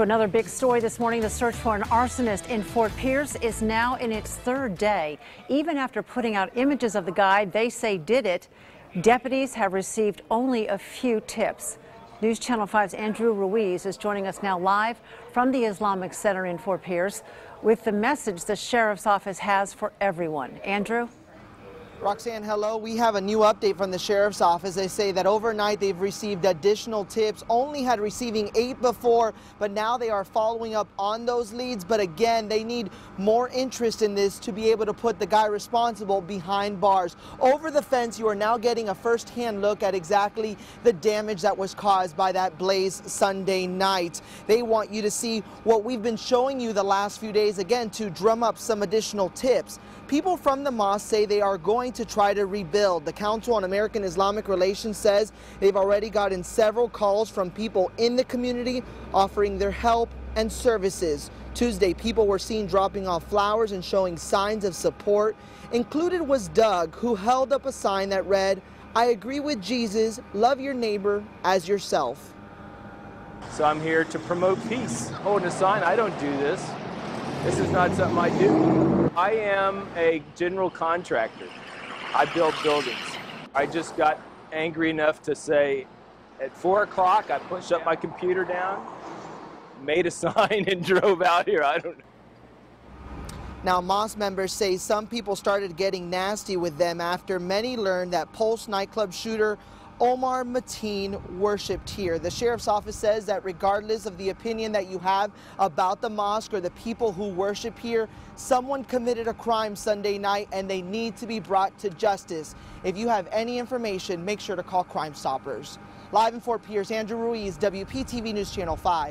To another big story this morning, the search for an arsonist in Fort Pierce is now in its third day. Even after putting out images of the guy they say did it, deputies have received only a few tips. News Channel 5's Andrew Ruiz is joining us now live from the Islamic Center in Fort Pierce with the message the sheriff's office has for everyone. Andrew? Roxanne, hello. We have a new update from the sheriff's office. They say that overnight they've received additional tips, only had receiving 8 before, but now they are following up on those leads. But again, they need more interest in this to be able to put the guy responsible behind bars. Over the fence, you are now getting a first-hand look at exactly the damage that was caused by that blaze Sunday night. They want you to see what we've been showing you the last few days, again, to drum up some additional tips. People from the mosque say they are going to try to rebuild. The Council on American Islamic Relations says they've already gotten several calls from people in the community offering their help and services. Tuesday, people were seen dropping off flowers and showing signs of support. Included was Doug, who held up a sign that read, "I agree with Jesus, love your neighbor as yourself." So I'm here to promote peace. Holding a sign, I don't do this. This is not something I do. I am a general contractor. I build buildings. I just got angry enough to say, at 4 o'clock, I pushed up my computer down, made a sign, and drove out here. I don't know. Now, mosque members say some people started getting nasty with them after many learned that Pulse nightclub shooter Omar Mateen worshipped here. The sheriff's office says that regardless of the opinion that you have about the mosque or the people who worship here, someone committed a crime Sunday night and they need to be brought to justice. If you have any information, make sure to call Crime Stoppers. Live in Fort Pierce, Andrew Ruiz, WPTV News Channel 5.